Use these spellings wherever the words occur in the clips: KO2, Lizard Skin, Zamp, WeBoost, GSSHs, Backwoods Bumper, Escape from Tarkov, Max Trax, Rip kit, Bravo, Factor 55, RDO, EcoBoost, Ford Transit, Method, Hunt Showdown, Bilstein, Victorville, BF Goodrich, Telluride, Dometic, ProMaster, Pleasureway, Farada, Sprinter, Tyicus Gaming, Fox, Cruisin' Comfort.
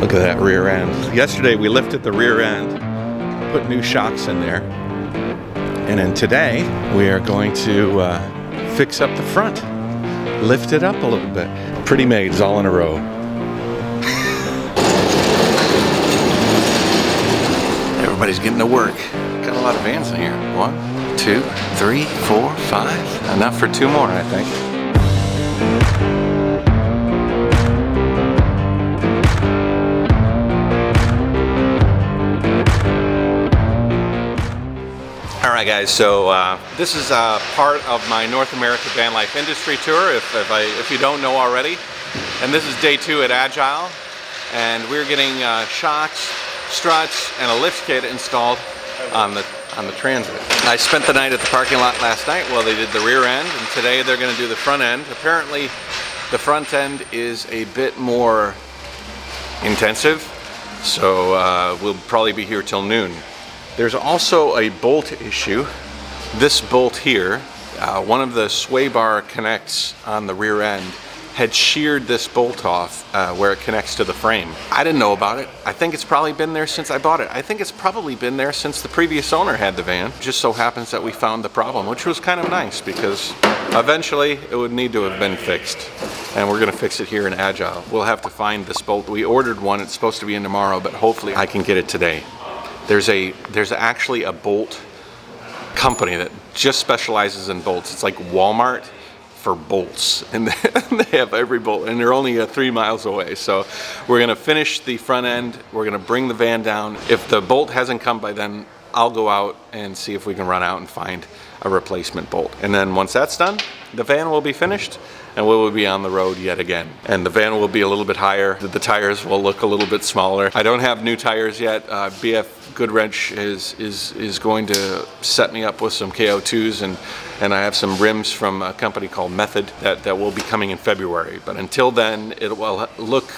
Look at that rear end. Yesterday we lifted the rear end, put new shocks in there, and then today we are going to fix up the front, lift it up a little bit. Pretty maids all in a row. Everybody's getting to work. Got a lot of vans in here. 1, 2, 3, 4, 5. Enough for 2 more, I think. All right, guys, so this is part of my North America Van Life Industry Tour, if you don't know already. And this is day 2 at Agile, and we're getting shocks, struts, and a lift kit installed on the Transit. I spent the night at the parking lot last night while they did the rear end, and today they're going to do the front end. Apparently, the front end is a bit more intensive, so we'll probably be here till noon. There's also a bolt issue. This bolt here, one of the sway bar connects on the rear end had sheared this bolt off where it connects to the frame. I didn't know about it. I think it's probably been there since I bought it. I think it's probably been there since the previous owner had the van. Just so happens that we found the problem, which was kind of nice because eventually it would need to have been fixed. And we're gonna fix it here in Agile. We'll have to find this bolt. We ordered one, it's supposed to be in tomorrow, but hopefully I can get it today. There's actually a bolt company that just specializes in bolts. It's like Walmart for bolts, and they have every bolt, and they're only 3 miles away. So we're gonna finish the front end. We're gonna bring the van down. If the bolt hasn't come by then, I'll go out and see if we can run out and find a replacement bolt. And then once that's done, the van will be finished and we will be on the road yet again. And the van will be a little bit higher. The tires will look a little bit smaller. I don't have new tires yet. BF Goodrich is going to set me up with some KO2s, and I have some rims from a company called Method that will be coming in February. But until then, it will look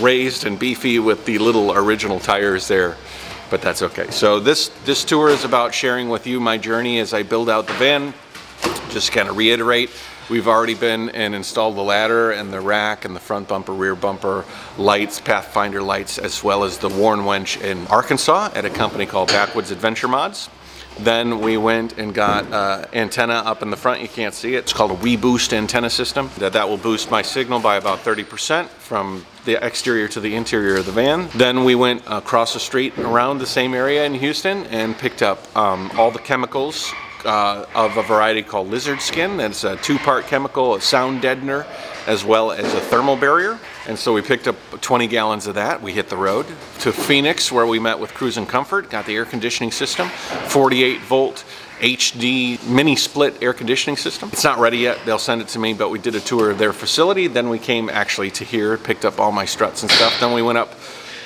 raised and beefy with the little original tires there. But that's okay. So this tour is about sharing with you my journey as I build out the van. Just kind of reiterate, we've already been and installed the ladder and the rack and the front bumper, rear bumper, lights, Pathfinder lights, as well as the Warren Wench in Arkansas at a company called Backwoods Adventure Mods. Then we went and got antenna up in the front, you can't see it. It's called a WeBoost antenna system. That will boost my signal by about 30% from the exterior to the interior of the van. Then we went across the street around the same area in Houston and picked up all the chemicals of a variety called Lizard Skin. That's a 2-part chemical, a sound deadener, as well as a thermal barrier. And so we picked up 20 gallons of that. We hit the road to Phoenix, where we met with Cruisin' Comfort, got the air conditioning system, 48-volt HD mini split air conditioning system. It's not ready yet, they'll send it to me, but we did a tour of their facility. Then we came actually to here, picked up all my struts and stuff. Then we went up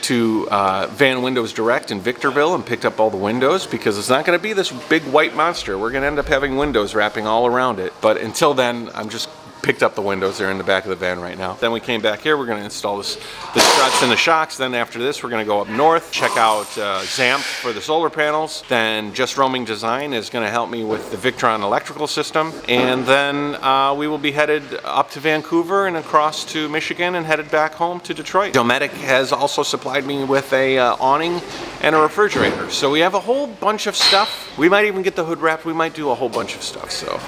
to Van Windows Direct in Victorville and picked up all the windows, because it's not going to be this big white monster. We're going to end up having windows wrapping all around it. But until then, I'm just picked up the windows. They're in the back of the van right now. Then we came back here. We're going to install the struts and the shocks. Then after this, we're going to go up north, check out Zamp for the solar panels. Then Just Roaming Design is going to help me with the Victron electrical system. And then we will be headed up to Vancouver and across to Michigan and headed back home to Detroit. Dometic has also supplied me with a awning and a refrigerator. So we have a whole bunch of stuff. We might even get the hood wrapped. We might do a whole bunch of stuff. So,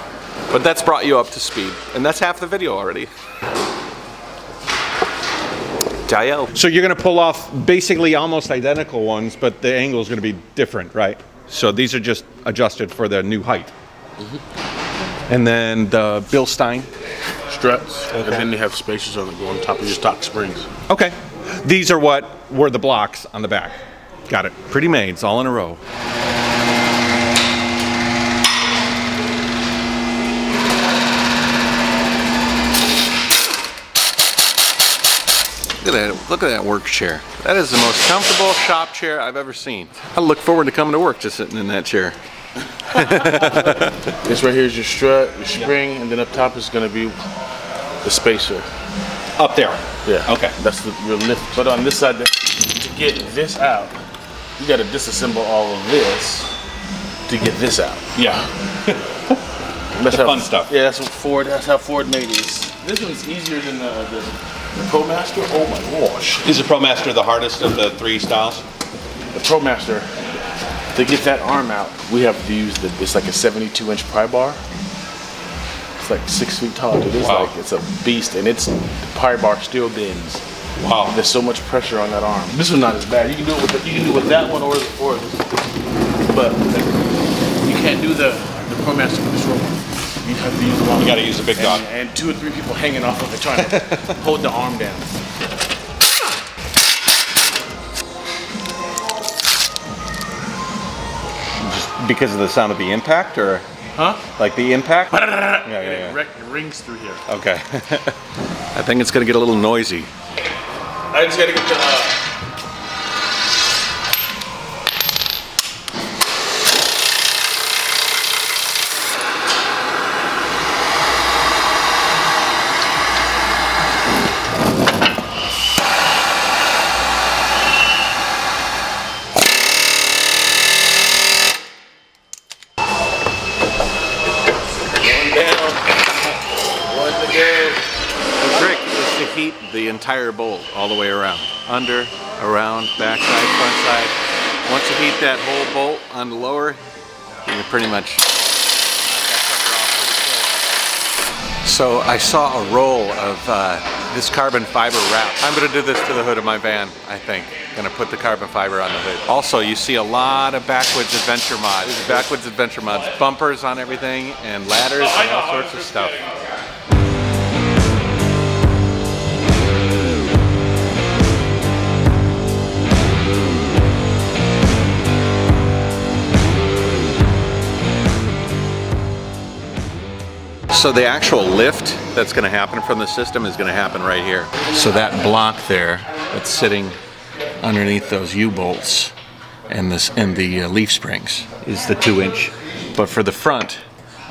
but that's brought you up to speed, and that's half the video already. JaYoe. So you're gonna pull off basically almost identical ones, but the angle is gonna be different, right? So these are just adjusted for the new height. Mm-hmm. And then the Bilstein struts, okay. And then they have spacers on that go on top of your stock springs. Okay. These are what were the blocks on the back. Got it. Pretty maids all in a row. Look at that work chair. That is the most comfortable shop chair I've ever seen. I look forward to coming to work just sitting in that chair. This right here is your strut, your spring, and then up top is going to be the spacer. Up there? Yeah. Okay. That's your lift. But on this side, to get this out, you got to disassemble all of this to get this out. Yeah. That's the fun stuff. Yeah, that's how Ford made it. This one's easier than the The ProMaster, oh my gosh. Is the ProMaster the hardest of the three styles? The ProMaster, to get that arm out, we have to use the, it's like a 72-inch pry bar. It's like 6 feet tall, dude. It's wow. Like, it's a beast, and it's, the pry bar still bends. Wow. There's so much pressure on that arm. This one's not as bad. You can do it with, the, you can do it with that one or this one. But you can't do the ProMaster with the short one. You have to use the long one. You got to use the big dog. And 2 or 3 people hanging off of the trying to hold the arm down. Just because of the sound of the impact, or? Huh? Like the impact? Yeah, yeah, yeah. It rings through here. Okay. I think it's going to get a little noisy. I just got to get the... entire bowl all the way around. Under, around, back side, front side. Once you heat that whole bolt on the lower, you're pretty much... So I saw a roll of this carbon fiber wrap. I'm gonna do this to the hood of my van, I think. Gonna put the carbon fiber on the hood. Also, you see a lot of Backwoods Adventure Mods. There's Backwoods Adventure Mods. Bumpers on everything and ladders and all sorts of stuff. So the actual lift that's going to happen from the system is going to happen right here. So that block there that's sitting underneath those U-bolts and this and the leaf springs is the 2-inch. But for the front,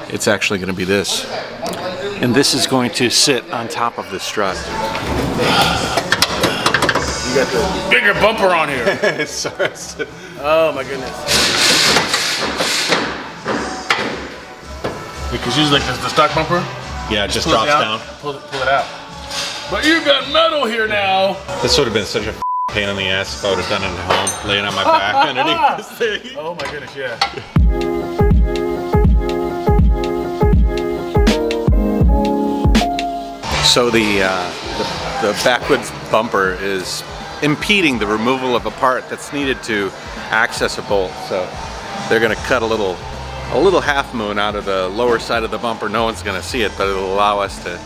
it's actually going to be this. And this is going to sit on top of the strut. You got the bigger bumper on here. Sorry. Oh my goodness. Because usually like the stock bumper, yeah, it just drops down. Pull it out. But you've got metal here now. This would have been such a pain in the ass if I would have done it at home, laying on my back underneath this thing. Oh my goodness, yeah. So the backwards bumper is impeding the removal of a part that's needed to access a bolt. So they're going to cut a little. A little half moon out of the lower side of the bumper. No one's gonna see it, but it'll allow us to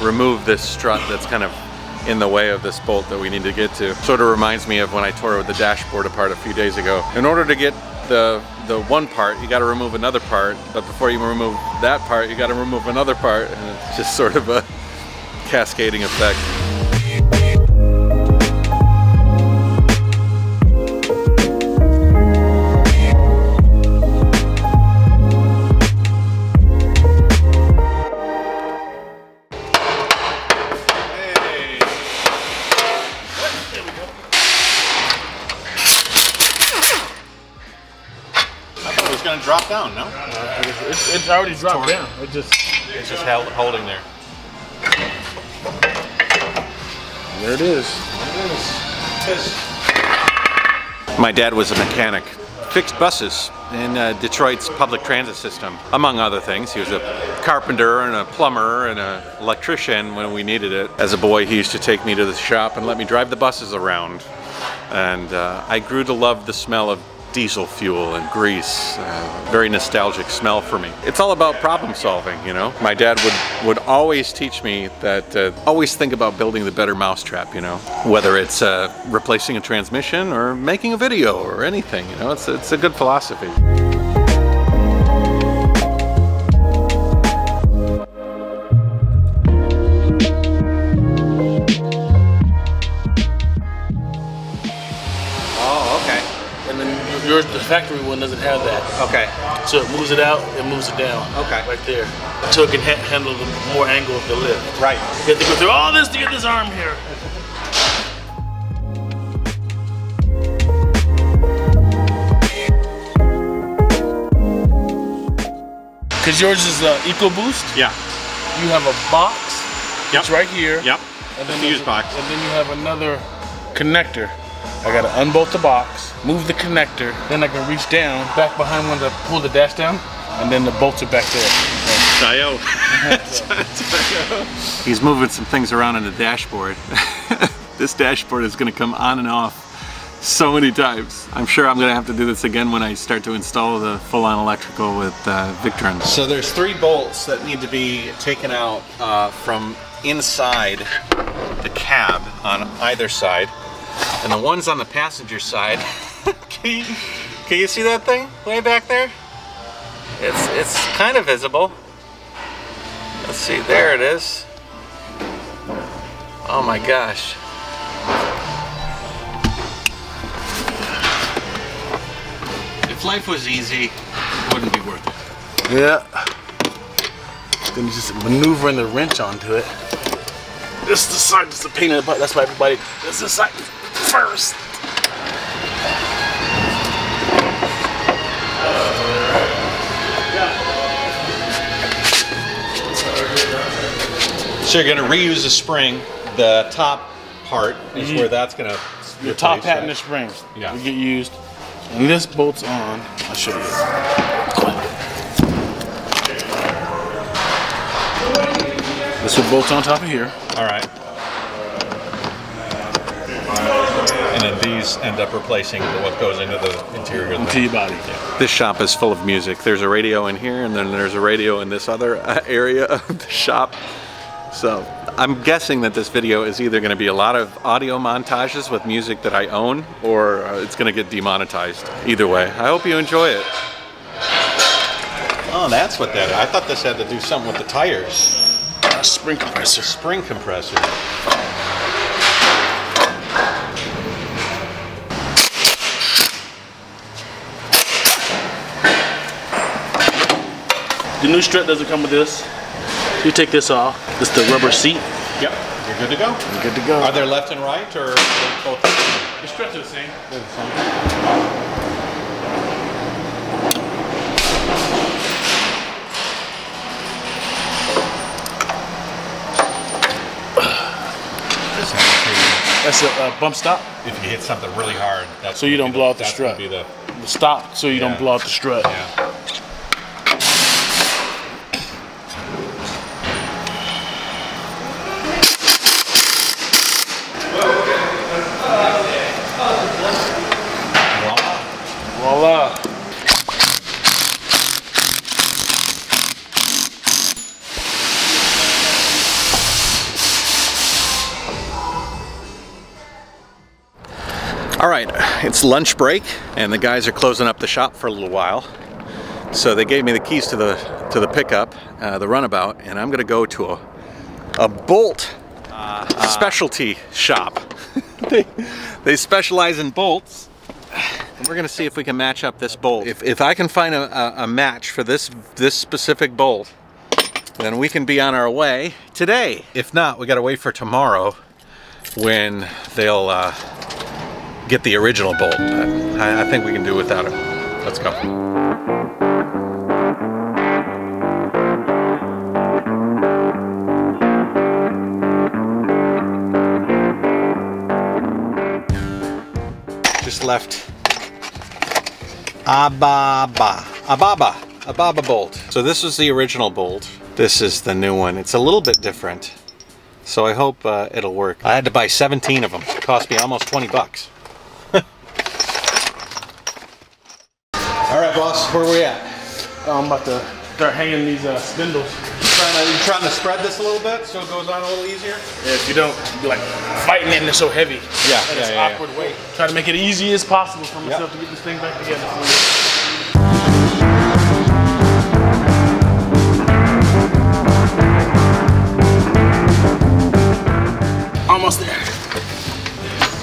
remove this strut that's kind of in the way of this bolt that we need to get to. Sort of reminds me of when I tore the dashboard apart a few days ago. In order to get the one part, you gotta remove another part, but before you remove that part, you gotta remove another part, and it's just sort of a cascading effect. Drop down, no? It's already dropped down. It's just holding there. There it is. My dad was a mechanic, fixed buses in Detroit's public transit system, among other things. He was a carpenter and a plumber and an electrician when we needed it. As a boy, he used to take me to the shop and let me drive the buses around. And I grew to love the smell of diesel fuel and grease, very nostalgic smell for me. It's all about problem solving, you know? My dad would always teach me that, always think about building the better mousetrap, you know? Whether it's replacing a transmission or making a video or anything, you know? It's a good philosophy. The factory one doesn't have that. Okay. So it moves it out, it moves it down. Okay. Right there. So it can handle the more angle of the lift. Right. You have to go through all this to get this arm here. Because yours is EcoBoost. Yeah. You have a box. Yep. It's right here. Yep. fuse box. And then you have another connector. I gotta unbolt the box, move the connector, then I can reach down back behind one to pull the dash down, and then the bolts are back there. JaYoe. JaYoe. He's moving some things around on the dashboard. This dashboard is gonna come on and off so many times. I'm sure I'm gonna have to do this again when I start to install the full-on electrical with Victron. So there's three bolts that need to be taken out from inside the cab on either side. And the ones on the passenger side, can you see that thing way back there? It's kind of visible. Let's see, there it is. Oh my gosh. If life was easy, it wouldn't be worth it. Yeah. Then you just maneuvering the wrench onto it. This is the side that's the pain in the butt. That's why everybody does this side first. So you're going to reuse the spring. The top part is where that's going to... Your top hat and the springs. Yeah. You get used. And this bolt's on. I'll show you. This will bolt on top of here. All right. And then these end up replacing what goes into the interior of the body. Yeah. This shop is full of music. There's a radio in here, and then there's a radio in this other area of the shop. So I'm guessing that this video is either going to be a lot of audio montages with music that I own, or it's going to get demonetized. Either way, I hope you enjoy it. Oh, that's what that is. I thought this had to do something with the tires. Spring compressor. Spring compressor. The new strut doesn't come with this. You take this off. It's the rubber seat. Yep, you're good to go. You're good to go. Are there left and right, or both? The struts are the same. They're the same. That's a bump stop. If you hit something really hard, that's so you don't blow out the strut. Be the stop, so you don't blow out the strut. Yeah. It's lunch break, and the guys are closing up the shop for a little while. So they gave me the keys to the pickup, the runabout, and I'm gonna go to a bolt specialty shop. they specialize in bolts. And we're gonna see if we can match up this bolt. If I can find a match for this specific bolt, then we can be on our way today. If not, we gotta wait for tomorrow when they'll get the original bolt. I think we can do without it. Let's go. Just left Ababa bolt. So this was the original bolt. This is the new one. It's a little bit different. So I hope it'll work. I had to buy 17 of them. It cost me almost 20 bucks. Alright boss, where are we at? I'm about to start hanging these spindles. You trying to spread this a little bit so it goes on a little easier? Yeah, if you don't, you'd be like fighting it and it's so heavy. Yeah, yeah, it's awkward weight. Try to make it easy as possible for myself to get this thing back together. Almost there.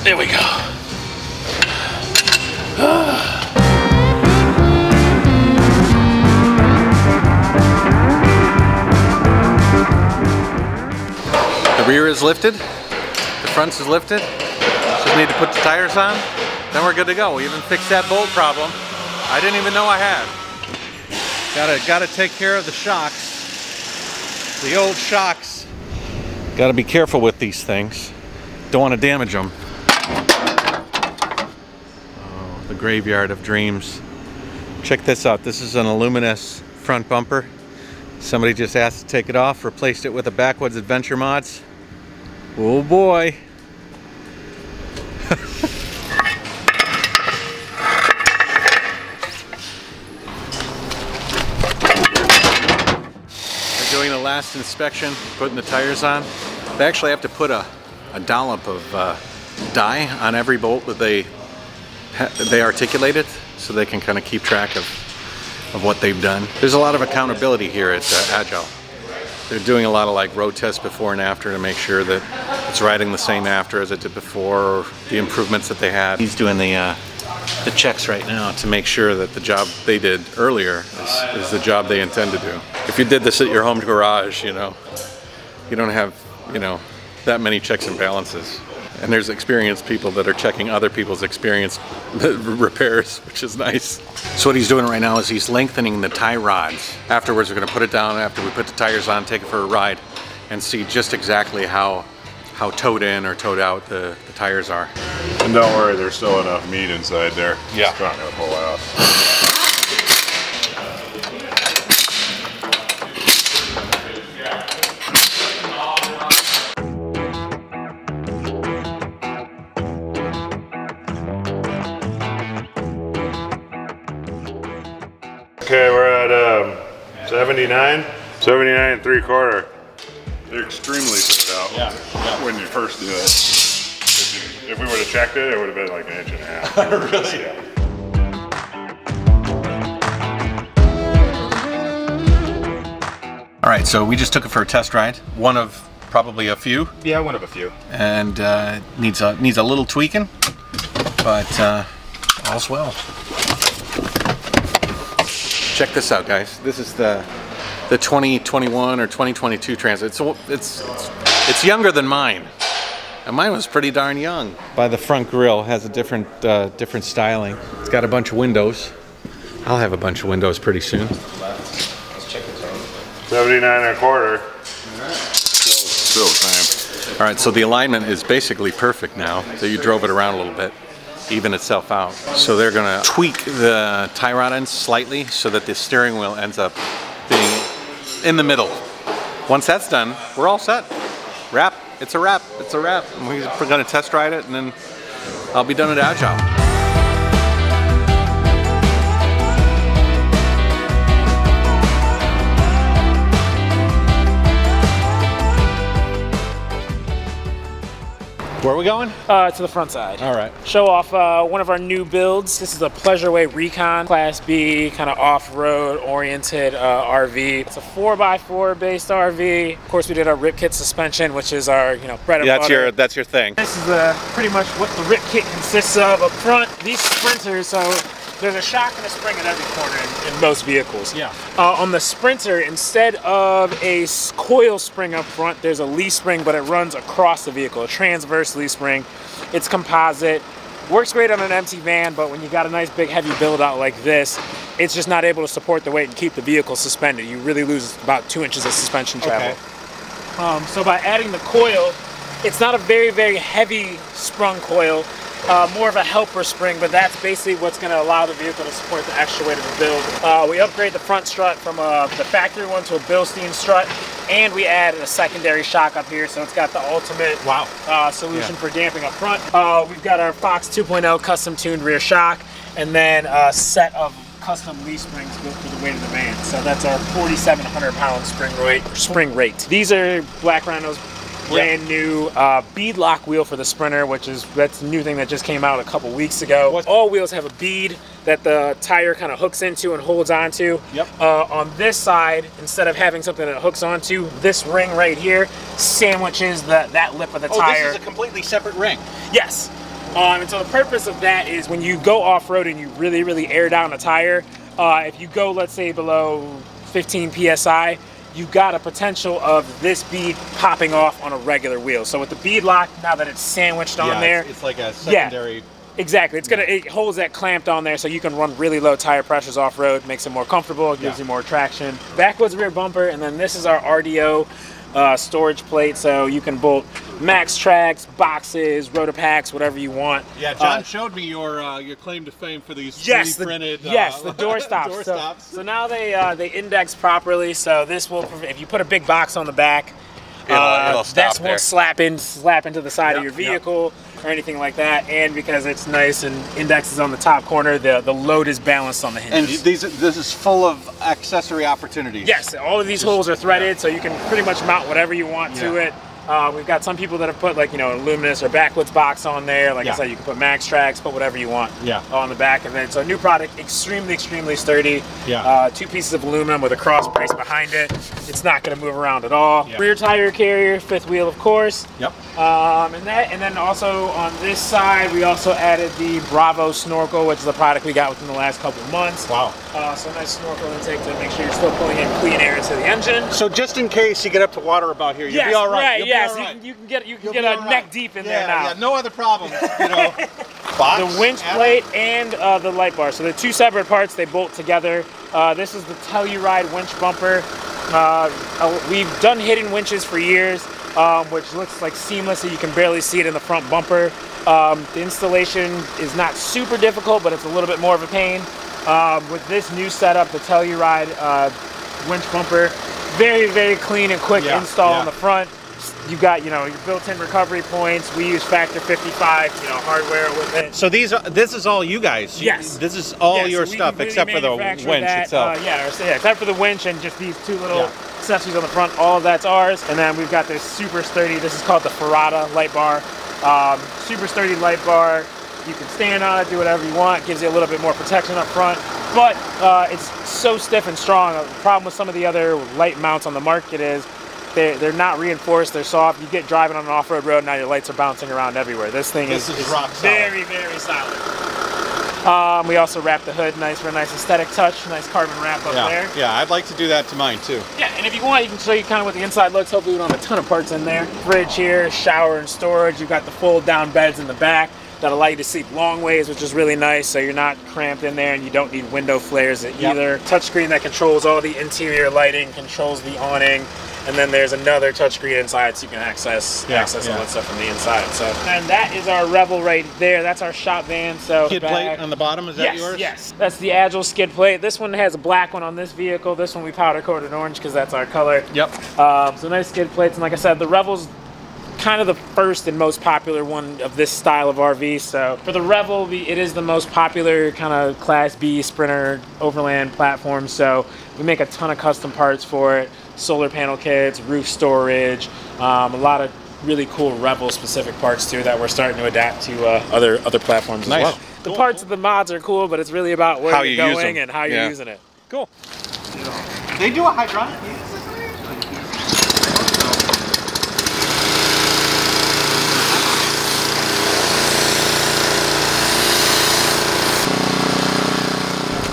There we go. Rear is lifted, the front is lifted, just need to put the tires on, then we're good to go. We even fixed that bolt problem. I didn't even know I had. Gotta take care of the shocks, the old shocks. Got to be careful with these things. Don't want to damage them. Oh, the graveyard of dreams. Check this out. This is an aluminous front bumper. Somebody just asked to take it off, replaced it with a Backwoods Adventure Mods. Oh boy. They're doing the last inspection, putting the tires on. They actually have to put a dollop of dye on every bolt that they articulated, so they can kind of keep track of what they've done. There's a lot of accountability here at Agile. They're doing a lot of like road tests before and after to make sure that it's riding the same after as it did before, or the improvements that they had. He's doing the checks right now to make sure that the job they did earlier is the job they intend to do. If you did this at your home garage, you know, you don't have, you know, that many checks and balances. And there's experienced people that are checking other people's experienced repairs, which is nice. So what he's doing right now is he's lengthening the tie rods. Afterwards, we're gonna put it down after we put the tires on, take it for a ride, and see just exactly how towed in or towed out the tires are. And don't worry, there's still enough meat inside there. Yeah. It's not gonna pull out. Okay, we're at 79 3/4. They're extremely towed out when you first do it. If we would have checked it, it would have been like an inch and a half. Really? Yeah. All right, so we just took it for a test ride. One of probably a few. Yeah, one of a few. And needs a little tweaking, but all's well. Check this out, guys. This is the 2021 or 2022 Transit. So it's younger than mine, and mine was pretty darn young. By the front grille has a different styling. It's got a bunch of windows. I'll have a bunch of windows pretty soon. Let's check this out. 79 1/4. All right. Still time. All right. So the alignment is basically perfect now that you drove it around a little bit. Even itself out. So they're gonna tweak the tie rod ends slightly so that the steering wheel ends up being in the middle. Once that's done, we're all set. Wrap, it's a wrap, it's a wrap. And we're gonna test ride it, and then I'll be done at Agile. Where are we going? To the front side. All right. Show off one of our new builds. This is a Pleasureway Recon, Class B, kind of off-road oriented RV. It's a 4x4 based RV. Of course, we did our Rip kit suspension, which is our bread and butter. That's your thing. This is pretty much what the Rip kit consists of up front. These Sprinters, so there's a shock and a spring at every corner in most vehicles. Yeah. On the Sprinter, instead of a coil spring up front, there's a leaf spring, but it runs across the vehicle, a transverse leaf spring. It's composite. Works great on an empty van, but when you got a nice big heavy build out like this, it's just not able to support the weight and keep the vehicle suspended. You really lose about 2 inches of suspension travel. Okay. So by adding the coil, it's not a very, very heavy sprung coil. More of a helper spring, but that's basically what's going to allow the vehicle to support the extra weight of the build. We upgrade the front strut from the factory one to a Bilstein strut, and we add a secondary shock up here, so it's got the ultimate solution for damping up front. We've got our Fox 2.0 custom-tuned rear shock, and then a set of custom leaf springs built for the weight of the van. So that's our 4,700-pound spring rate. These are Black Rhino's brand new bead lock wheel for the Sprinter, which is a new thing that just came out a couple weeks ago. All wheels have a bead that the tire kind of hooks into and holds onto. Yep. On this side, instead of having something that hooks onto, this ring right here sandwiches that lip of the tire. This is a completely separate ring. Yes. And so the purpose of that is when you go off-road and you really, really air down a tire, if you go, let's say, below 15 PSI, you've got a potential of this bead popping off on a regular wheel. So with the bead lock, now that it's sandwiched on there, it's like a secondary. Yeah, exactly. It holds that clamped on there, so you can run really low tire pressures off road. Makes it more comfortable. It gives you more traction. Backwoods rear bumper, and then this is our RDO storage plate, so you can bolt Max Trax, boxes, rotor packs, whatever you want. Yeah, John showed me your claim to fame for these pre-printed. Yes, the door stops. So now they index properly. So this will, if you put a big box on the back, it'll stop this there. Won't slap into the side of your vehicle or anything like that. And because it's nice and indexes on the top corner, the load is balanced on the hinges. And this is full of accessory opportunities. Yes, all of these holes are threaded, so you can pretty much mount whatever you want to it. We've got some people that have put, like, you know, an Luminous or Backwoods box on there. Like I said, you can put Max Trax, put whatever you want on the back of it. So new product, extremely, extremely sturdy. Yeah. Two pieces of aluminum with a cross brace behind it. It's not going to move around at all. Yeah. Rear tire carrier, fifth wheel, of course. Yep. And then also on this side, we also added the Bravo snorkel, which is the product we got within the last couple of months. Wow. So nice snorkel intake to make sure you're still pulling in clean air into the engine. So just in case you get up to water about here, you'll be all right. You'll you can get neck deep in there now. Yeah, no other problems. You know. Box, the winch plate and the light bar. So they're two separate parts. They bolt together. This is the Telluride winch bumper. We've done hidden winches for years, which looks like seamless, so you can barely see it in the front bumper. The installation is not super difficult, but it's a little bit more of a pain. With this new setup, the Telluride winch bumper, very, very clean and quick install on the front. You've got, you know, your built-in recovery points. We use Factor 55, you know, hardware with it. So these are, this is all you guys. Yes. This is all your stuff, really, except for the winch itself. Except for the winch and just these two little accessories on the front. All of that's ours. And then we've got this super sturdy, this is called the Farada light bar. Super sturdy light bar. You can stand on it, do whatever you want. Gives you a little bit more protection up front. But it's so stiff and strong. The problem with some of the other light mounts on the market is they're not reinforced, they're soft. You get driving on an off-road road, now your lights are bouncing around everywhere. This thing is rock solid. Very, very solid. We also wrapped the hood nice for a nice aesthetic touch, nice carbon wrap up there. Yeah, I'd like to do that to mine too. Yeah, and if you want, you can show you kind of what the inside looks. Hopefully we don't have a ton of parts in there. Fridge here, shower and storage. You've got the fold-down beds in the back that allow you to sleep long ways, which is really nice, so you're not cramped in there and you don't need window flares either. Touchscreen that controls all the interior lighting, controls the awning. And then there's another touchscreen inside, so you can access all that stuff from the inside. So, and that is our Rebel right there. That's our shop van. So skid plate on the bottom, is that yours? Yes, that's the Agile skid plate. This one has a black one on this vehicle. This one we powder coated orange because that's our color. Yep. So nice skid plates, and like I said, the Rebel's kind of the first and most popular one of this style of RV. So for the Rebel, it is the most popular kind of Class B Sprinter overland platform. So we make a ton of custom parts for it. Solar panel kits, roof storage, a lot of really cool Rebel specific parts too that we're starting to adapt to other platforms as well. The parts of the mods are cool, but it's really about where you're going and how you're using it. Cool. They do a hydraulic.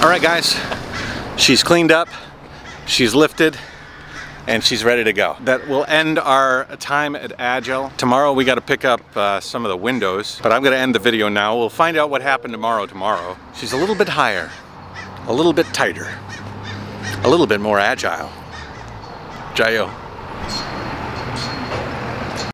All right, guys, she's cleaned up, she's lifted, and she's ready to go. That will end our time at Agile. Tomorrow we got to pick up some of the windows, but I'm going to end the video now. We'll find out what happened tomorrow. She's a little bit higher, a little bit tighter, a little bit more agile. JaYoe.